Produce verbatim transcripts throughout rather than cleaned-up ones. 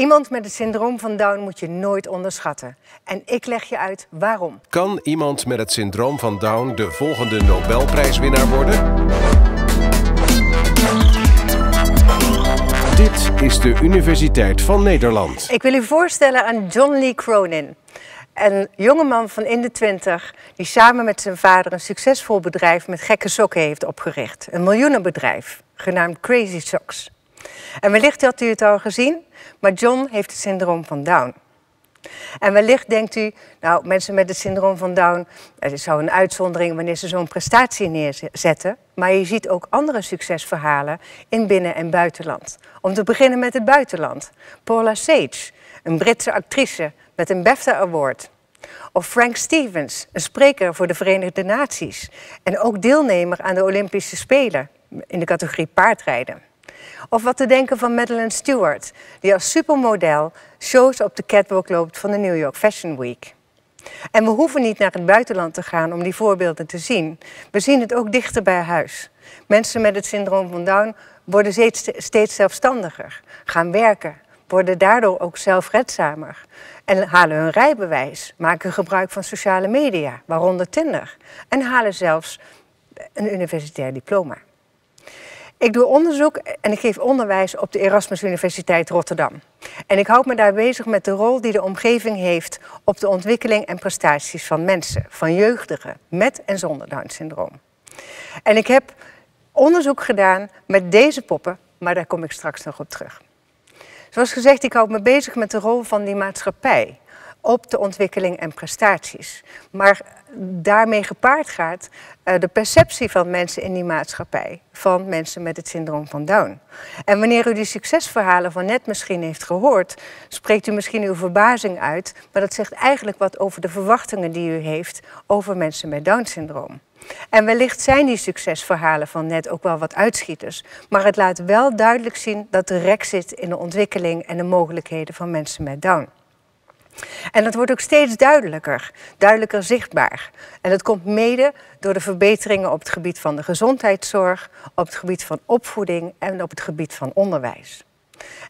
Iemand met het syndroom van Down moet je nooit onderschatten. En ik leg je uit waarom. Kan iemand met het syndroom van Down de volgende Nobelprijswinnaar worden? Dit is de Universiteit van Nederland. Ik wil u voorstellen aan John Lee Cronin. Een jongeman van in de twintig die samen met zijn vader een succesvol bedrijf met gekke sokken heeft opgericht. Een miljoenenbedrijf, genaamd Crazy Socks. En wellicht had u het al gezien, maar John heeft het syndroom van Down. En wellicht denkt u, nou, mensen met het syndroom van Down, het is zo'n uitzondering wanneer ze zo'n prestatie neerzetten. Maar je ziet ook andere succesverhalen in binnen- en buitenland. Om te beginnen met het buitenland. Paula Sage, een Britse actrice met een BAFTA Award. Of Frank Stevens, een spreker voor de Verenigde Naties. En ook deelnemer aan de Olympische Spelen in de categorie paardrijden. Of wat te denken van Madeleine Stewart, die als supermodel shows op de catwalk loopt van de New York Fashion Week. En we hoeven niet naar het buitenland te gaan om die voorbeelden te zien. We zien het ook dichter bij huis. Mensen met het syndroom van Down worden steeds, steeds zelfstandiger, gaan werken, worden daardoor ook zelfredzamer en halen hun rijbewijs, maken gebruik van sociale media, waaronder Tinder, en halen zelfs een universitair diploma. Ik doe onderzoek en ik geef onderwijs op de Erasmus Universiteit Rotterdam. En ik houd me daar bezig met de rol die de omgeving heeft op de ontwikkeling en prestaties van mensen, van jeugdigen, met en zonder Down-syndroom. En ik heb onderzoek gedaan met deze poppen, maar daar kom ik straks nog op terug. Zoals gezegd, ik houd me bezig met de rol van die maatschappij op de ontwikkeling en prestaties. Maar daarmee gepaard gaat uh, de perceptie van mensen in die maatschappij, van mensen met het syndroom van Down. En wanneer u die succesverhalen van net misschien heeft gehoord, spreekt u misschien uw verbazing uit, maar dat zegt eigenlijk wat over de verwachtingen die u heeft over mensen met Down-syndroom. En wellicht zijn die succesverhalen van net ook wel wat uitschieters, maar het laat wel duidelijk zien dat er rek zit in de ontwikkeling en de mogelijkheden van mensen met Down. En dat wordt ook steeds duidelijker, duidelijker zichtbaar. En dat komt mede door de verbeteringen op het gebied van de gezondheidszorg, op het gebied van opvoeding en op het gebied van onderwijs.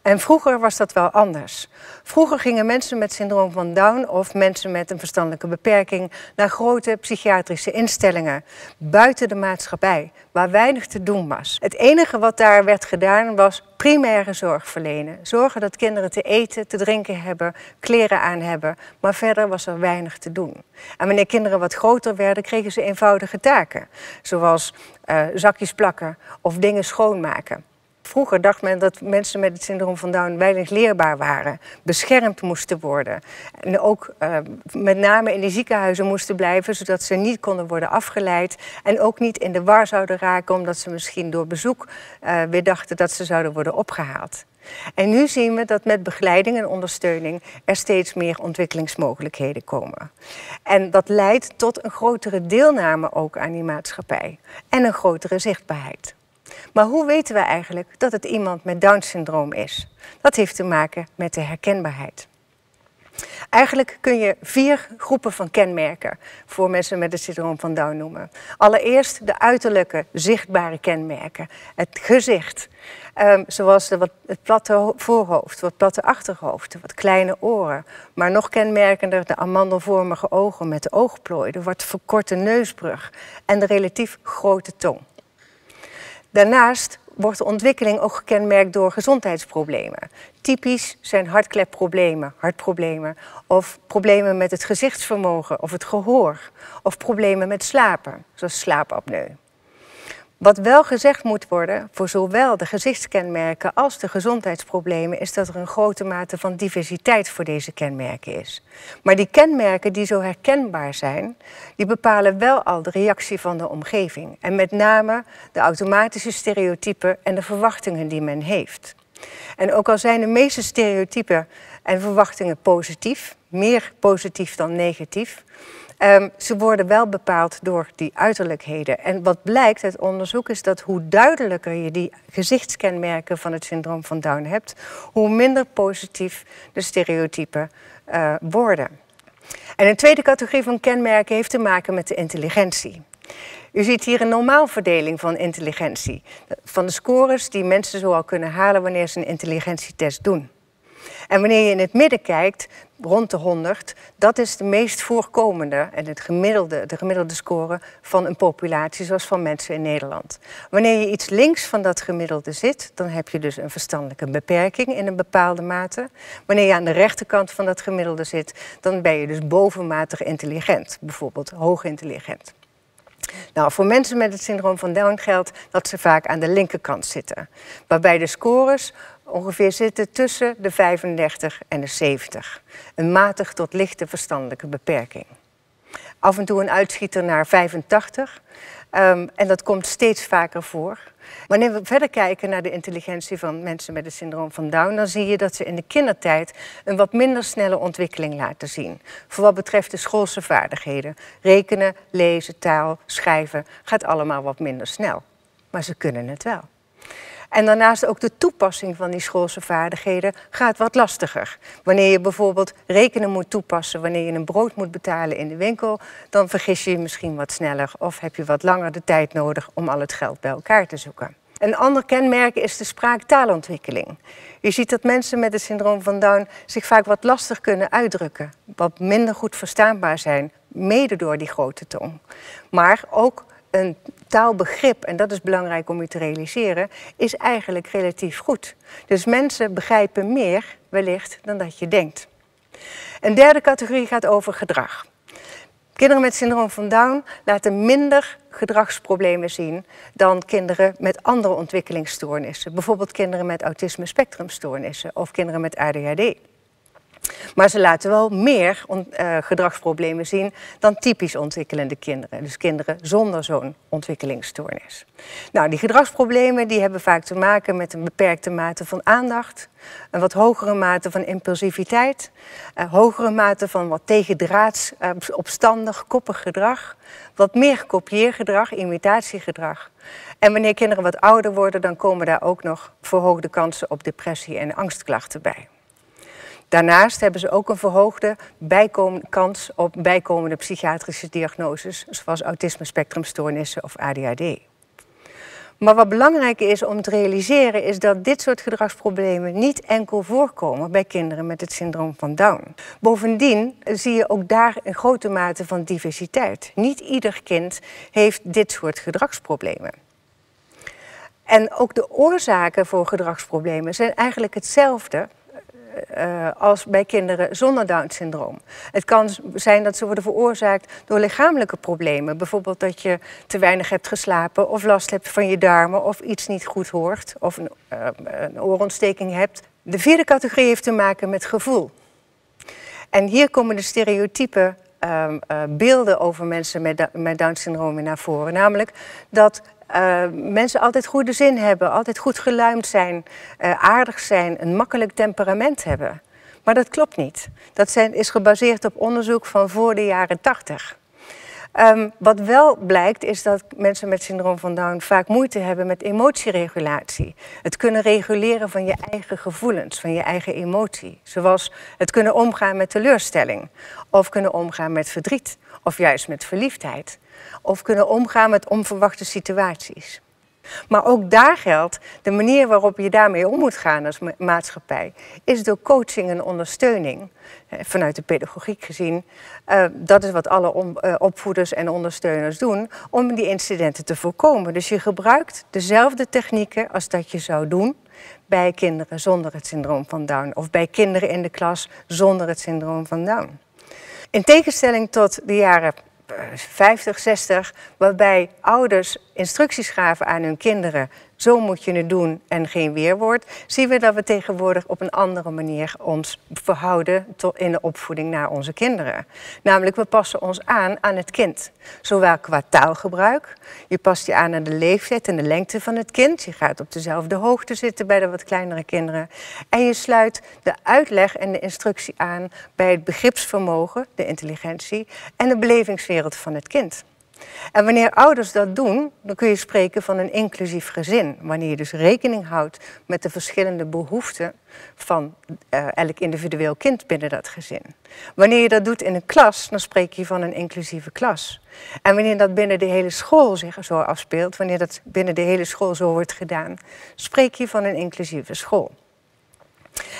En vroeger was dat wel anders. Vroeger gingen mensen met syndroom van Down of mensen met een verstandelijke beperking naar grote psychiatrische instellingen, buiten de maatschappij, waar weinig te doen was. Het enige wat daar werd gedaan was primaire zorg verlenen. Zorgen dat kinderen te eten, te drinken hebben, kleren aan hebben. Maar verder was er weinig te doen. En wanneer kinderen wat groter werden, kregen ze eenvoudige taken. Zoals uh, zakjes plakken of dingen schoonmaken. Vroeger dacht men dat mensen met het syndroom van Down weinig leerbaar waren, beschermd moesten worden. En ook uh, met name in de ziekenhuizen moesten blijven, zodat ze niet konden worden afgeleid. En ook niet in de war zouden raken, omdat ze misschien door bezoek uh, weer dachten dat ze zouden worden opgehaald. En nu zien we dat met begeleiding en ondersteuning er steeds meer ontwikkelingsmogelijkheden komen. En dat leidt tot een grotere deelname ook aan die maatschappij en een grotere zichtbaarheid. Maar hoe weten we eigenlijk dat het iemand met Down-syndroom is? Dat heeft te maken met de herkenbaarheid. Eigenlijk kun je vier groepen van kenmerken voor mensen met het syndroom van Down noemen. Allereerst de uiterlijke, zichtbare kenmerken. Het gezicht, um, zoals de wat, het platte voorhoofd, wat platte achterhoofd, wat kleine oren. Maar nog kenmerkender de amandelvormige ogen met de oogplooi, de wat verkorte neusbrug en de relatief grote tong. Daarnaast wordt de ontwikkeling ook gekenmerkt door gezondheidsproblemen. Typisch zijn hartklepproblemen, hartproblemen, of problemen met het gezichtsvermogen of het gehoor, of problemen met slapen, zoals slaapapneu. Wat wel gezegd moet worden voor zowel de gezichtskenmerken als de gezondheidsproblemen is dat er een grote mate van diversiteit voor deze kenmerken is. Maar die kenmerken die zo herkenbaar zijn, die bepalen wel al de reactie van de omgeving. En met name de automatische stereotypen en de verwachtingen die men heeft. En ook al zijn de meeste stereotypen en verwachtingen positief, meer positief dan negatief, Um, ze worden wel bepaald door die uiterlijkheden. En wat blijkt uit onderzoek is dat hoe duidelijker je die gezichtskenmerken van het syndroom van Down hebt, hoe minder positief de stereotypen uh, worden. En een tweede categorie van kenmerken heeft te maken met de intelligentie. U ziet hier een normaalverdeling van intelligentie. Van de scores die mensen zoal kunnen halen wanneer ze een intelligentietest doen. En wanneer je in het midden kijkt, rond de honderd, dat is de meest voorkomende en het gemiddelde, de gemiddelde score van een populatie zoals van mensen in Nederland. Wanneer je iets links van dat gemiddelde zit, dan heb je dus een verstandelijke beperking in een bepaalde mate. Wanneer je aan de rechterkant van dat gemiddelde zit, dan ben je dus bovenmatig intelligent, bijvoorbeeld hoog intelligent. Nou, voor mensen met het syndroom van Down geldt dat ze vaak aan de linkerkant zitten, waarbij de scores ongeveer zitten tussen de vijfendertig en de zeventig. Een matig tot lichte verstandelijke beperking. Af en toe een uitschieter naar vijfentachtig. Um, en dat komt steeds vaker voor. Wanneer we verder kijken naar de intelligentie van mensen met het syndroom van Down, dan zie je dat ze in de kindertijd een wat minder snelle ontwikkeling laten zien. Voor wat betreft de schoolse vaardigheden. Rekenen, lezen, taal, schrijven gaat allemaal wat minder snel. Maar ze kunnen het wel. En daarnaast ook de toepassing van die schoolse vaardigheden gaat wat lastiger. Wanneer je bijvoorbeeld rekenen moet toepassen, wanneer je een brood moet betalen in de winkel, dan vergis je je misschien wat sneller of heb je wat langer de tijd nodig om al het geld bij elkaar te zoeken. Een ander kenmerk is de spraaktaalontwikkeling. Je ziet dat mensen met het syndroom van Down zich vaak wat lastig kunnen uitdrukken, wat minder goed verstaanbaar zijn, mede door die grote tong. Maar ook een taalbegrip, en dat is belangrijk om je te realiseren, is eigenlijk relatief goed. Dus mensen begrijpen meer wellicht dan dat je denkt. Een derde categorie gaat over gedrag. Kinderen met syndroom van Down laten minder gedragsproblemen zien dan kinderen met andere ontwikkelingsstoornissen. Bijvoorbeeld kinderen met autisme spectrumstoornissen of kinderen met A D H D. Maar ze laten wel meer uh, gedragsproblemen zien dan typisch ontwikkelende kinderen. Dus kinderen zonder zo'n ontwikkelingsstoornis. Nou, die gedragsproblemen die hebben vaak te maken met een beperkte mate van aandacht, een wat hogere mate van impulsiviteit, een hogere mate van wat tegendraads, uh, opstandig, koppig gedrag, wat meer kopieergedrag, imitatiegedrag. En wanneer kinderen wat ouder worden, dan komen daar ook nog verhoogde kansen op depressie en angstklachten bij. Daarnaast hebben ze ook een verhoogde kans op bijkomende psychiatrische diagnoses, zoals autisme spectrumstoornissen of A D H D. Maar wat belangrijk is om te realiseren is dat dit soort gedragsproblemen niet enkel voorkomen bij kinderen met het syndroom van Down. Bovendien zie je ook daar een grote mate van diversiteit. Niet ieder kind heeft dit soort gedragsproblemen. En ook de oorzaken voor gedragsproblemen zijn eigenlijk hetzelfde Uh, als bij kinderen zonder Down-syndroom. Het kan zijn dat ze worden veroorzaakt door lichamelijke problemen. Bijvoorbeeld dat je te weinig hebt geslapen of last hebt van je darmen of iets niet goed hoort of een, uh, een oorontsteking hebt. De vierde categorie heeft te maken met gevoel. En hier komen de stereotypen uh, uh, beelden over mensen met, met Down-syndroom naar voren. Namelijk dat Uh, mensen altijd goede zin hebben, altijd goed geluimd zijn, uh, aardig zijn, een makkelijk temperament hebben. Maar dat klopt niet. Dat zijn, is gebaseerd op onderzoek van voor de jaren tachtig. Um, wat wel blijkt is dat mensen met syndroom van Down vaak moeite hebben met emotieregulatie. Het kunnen reguleren van je eigen gevoelens, van je eigen emotie. Zoals het kunnen omgaan met teleurstelling, of kunnen omgaan met verdriet, of juist met verliefdheid. Of kunnen omgaan met onverwachte situaties. Maar ook daar geldt, de manier waarop je daarmee om moet gaan als maatschappij is door coaching en ondersteuning. Vanuit de pedagogiek gezien, uh, dat is wat alle opvoeders en ondersteuners doen om die incidenten te voorkomen. Dus je gebruikt dezelfde technieken als dat je zou doen bij kinderen zonder het syndroom van Down of bij kinderen in de klas zonder het syndroom van Down. In tegenstelling tot de jaren vijftig, zestig, waarbij ouders instructies gaven aan hun kinderen, zo moet je het doen en geen weerwoord, zien we dat we tegenwoordig op een andere manier ons verhouden tot in de opvoeding naar onze kinderen. Namelijk, we passen ons aan aan het kind. Zowel qua taalgebruik, je past je aan aan de leeftijd en de lengte van het kind, je gaat op dezelfde hoogte zitten bij de wat kleinere kinderen en je sluit de uitleg en de instructie aan bij het begripsvermogen, de intelligentie en de belevingswereld van het kind. En wanneer ouders dat doen, dan kun je spreken van een inclusief gezin. Wanneer je dus rekening houdt met de verschillende behoeften van uh, elk individueel kind binnen dat gezin. Wanneer je dat doet in een klas, dan spreek je van een inclusieve klas. En wanneer dat binnen de hele school zich zo afspeelt, wanneer dat binnen de hele school zo wordt gedaan, spreek je van een inclusieve school.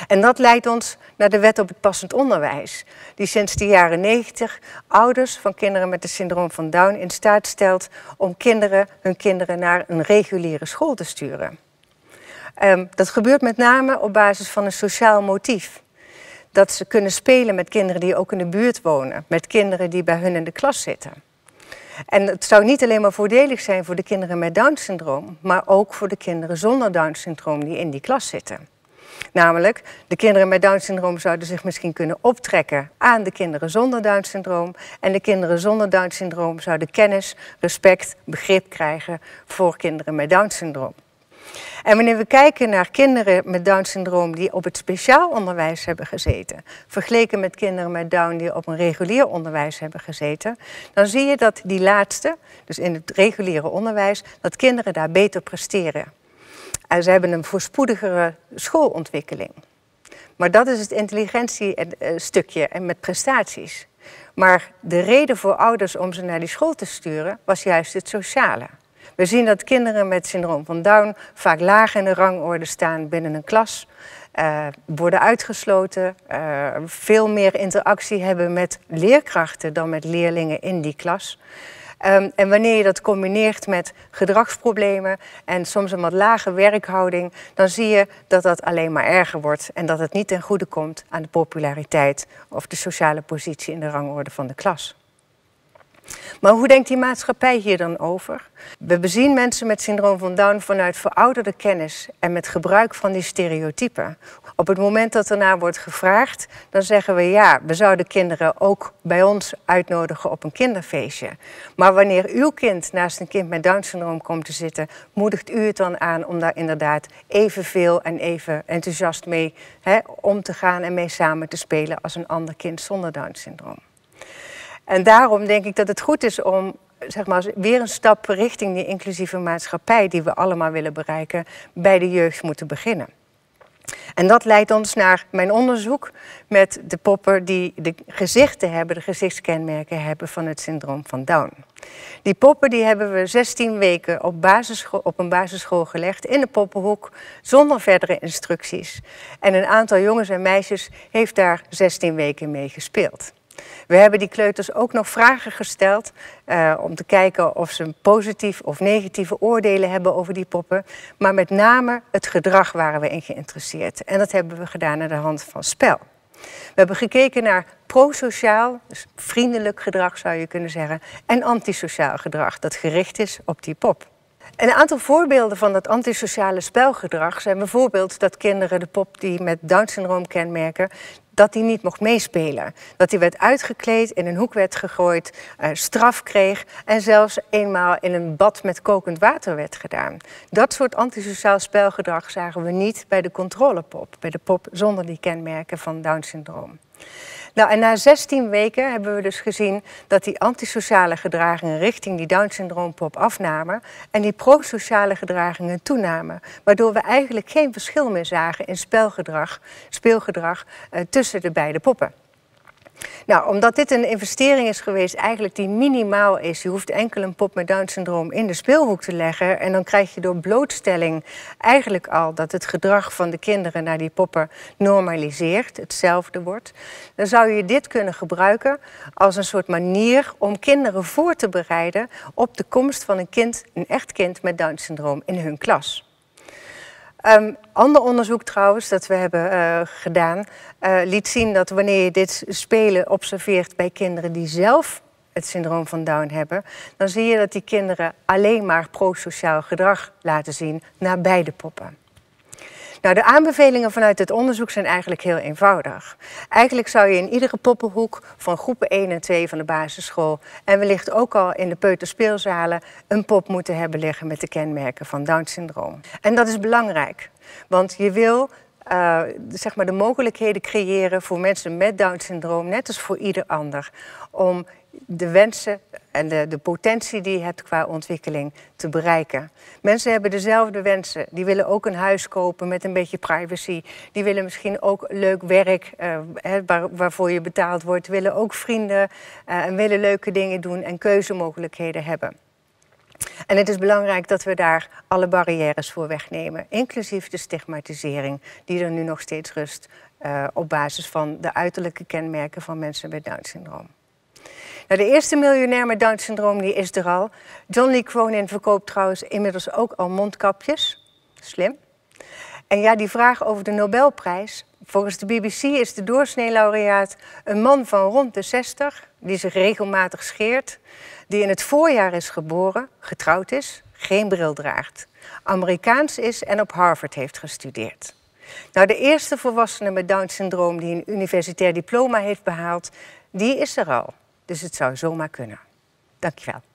En dat leidt ons naar de wet op het passend onderwijs, die sinds de jaren negentig ouders van kinderen met het syndroom van Down in staat stelt om kinderen, hun kinderen naar een reguliere school te sturen. Um, dat gebeurt met name op basis van een sociaal motief. Dat ze kunnen spelen met kinderen die ook in de buurt wonen, met kinderen die bij hun in de klas zitten. En het zou niet alleen maar voordelig zijn voor de kinderen met Down-syndroom, maar ook voor de kinderen zonder Down-syndroom die in die klas zitten. Namelijk, de kinderen met Down-syndroom zouden zich misschien kunnen optrekken aan de kinderen zonder Down-syndroom. En de kinderen zonder Down-syndroom zouden kennis, respect, begrip krijgen voor kinderen met Down-syndroom. En wanneer we kijken naar kinderen met Down-syndroom die op het speciaal onderwijs hebben gezeten, vergeleken met kinderen met Down die op een regulier onderwijs hebben gezeten, dan zie je dat die laatste, dus in het reguliere onderwijs, dat kinderen daar beter presteren. En ze hebben een voorspoedigere schoolontwikkeling. Maar dat is het intelligentiestukje en met prestaties. Maar de reden voor ouders om ze naar die school te sturen was juist het sociale. We zien dat kinderen met syndroom van Down vaak laag in de rangorde staan binnen een klas, eh, worden uitgesloten, eh, veel meer interactie hebben met leerkrachten dan met leerlingen in die klas. Um, en wanneer je dat combineert met gedragsproblemen en soms een wat lage werkhouding, dan zie je dat dat alleen maar erger wordt en dat het niet ten goede komt aan de populariteit of de sociale positie in de rangorde van de klas. Maar hoe denkt die maatschappij hier dan over? We bezien mensen met syndroom van Down vanuit verouderde kennis en met gebruik van die stereotypen. Op het moment dat ernaar wordt gevraagd, dan zeggen we ja, we zouden kinderen ook bij ons uitnodigen op een kinderfeestje. Maar wanneer uw kind naast een kind met Down-syndroom komt te zitten, moedigt u het dan aan om daar inderdaad evenveel en even enthousiast mee hè, om te gaan en mee samen te spelen als een ander kind zonder Down-syndroom. En daarom denk ik dat het goed is om zeg maar, weer een stap richting die inclusieve maatschappij die we allemaal willen bereiken, bij de jeugd moeten beginnen. En dat leidt ons naar mijn onderzoek met de poppen die de gezichten hebben, de gezichtskenmerken hebben van het syndroom van Down. Die poppen die hebben we zestien weken op, basisschool, op een basisschool gelegd in de poppenhoek zonder verdere instructies. En een aantal jongens en meisjes heeft daar zestien weken mee gespeeld. We hebben die kleuters ook nog vragen gesteld uh, om te kijken of ze positief of negatieve oordelen hebben over die poppen. Maar met name het gedrag waren we in geïnteresseerd. En dat hebben we gedaan aan de hand van spel. We hebben gekeken naar prosociaal, dus vriendelijk gedrag zou je kunnen zeggen, en antisociaal gedrag dat gericht is op die pop. Een aantal voorbeelden van dat antisociale spelgedrag zijn bijvoorbeeld dat kinderen de pop die met Down-syndroom kenmerken, dat hij niet mocht meespelen. Dat hij werd uitgekleed, in een hoek werd gegooid, uh, straf kreeg en zelfs eenmaal in een bad met kokend water werd gedaan. Dat soort antisociaal spelgedrag zagen we niet bij de controlepop, bij de pop zonder die kenmerken van Down-syndroom. Nou, en na zestien weken hebben we dus gezien dat die antisociale gedragingen richting die Down-syndroompop afnamen en die prosociale gedragingen toenamen, waardoor we eigenlijk geen verschil meer zagen in spelgedrag, speelgedrag eh, tussen de beide poppen. Nou, omdat dit een investering is geweest eigenlijk die minimaal is. Je hoeft enkel een pop met Down-syndroom in de speelhoek te leggen. En dan krijg je door blootstelling eigenlijk al dat het gedrag van de kinderen naar die poppen normaliseert. Hetzelfde wordt. Dan zou je dit kunnen gebruiken als een soort manier om kinderen voor te bereiden op de komst van een kind, een echt kind met Down-syndroom in hun klas. Um, ander onderzoek trouwens dat we hebben uh, gedaan uh, liet zien dat wanneer je dit spelen observeert bij kinderen die zelf het syndroom van Down hebben, dan zie je dat die kinderen alleen maar prosociaal gedrag laten zien naar beide poppen. Nou, de aanbevelingen vanuit dit onderzoek zijn eigenlijk heel eenvoudig. Eigenlijk zou je in iedere poppenhoek van groepen één en twee van de basisschool en wellicht ook al in de peuterspeelzalen een pop moeten hebben liggen met de kenmerken van Down-syndroom. En dat is belangrijk, want je wil uh, zeg maar de mogelijkheden creëren voor mensen met Down-syndroom, net als voor ieder ander, om de wensen en de, de potentie die je hebt qua ontwikkeling te bereiken. Mensen hebben dezelfde wensen. Die willen ook een huis kopen met een beetje privacy. Die willen misschien ook leuk werk eh, waar, waarvoor je betaald wordt. Willen ook vrienden eh, en willen leuke dingen doen en keuzemogelijkheden hebben. En het is belangrijk dat we daar alle barrières voor wegnemen. Inclusief de stigmatisering die er nu nog steeds rust uh, op basis van de uiterlijke kenmerken van mensen met Down-syndroom. Nou, de eerste miljonair met Down-syndroom die is er al. John Lee Cronin verkoopt trouwens inmiddels ook al mondkapjes. Slim. En ja, die vraag over de Nobelprijs. Volgens de B B C is de doorsnee-laureaat een man van rond de zestig... die zich regelmatig scheert, die in het voorjaar is geboren, getrouwd is, geen bril draagt, Amerikaans is en op Harvard heeft gestudeerd. Nou, de eerste volwassene met Down-syndroom die een universitair diploma heeft behaald, die is er al. Dus het zou zomaar kunnen. Dankjewel.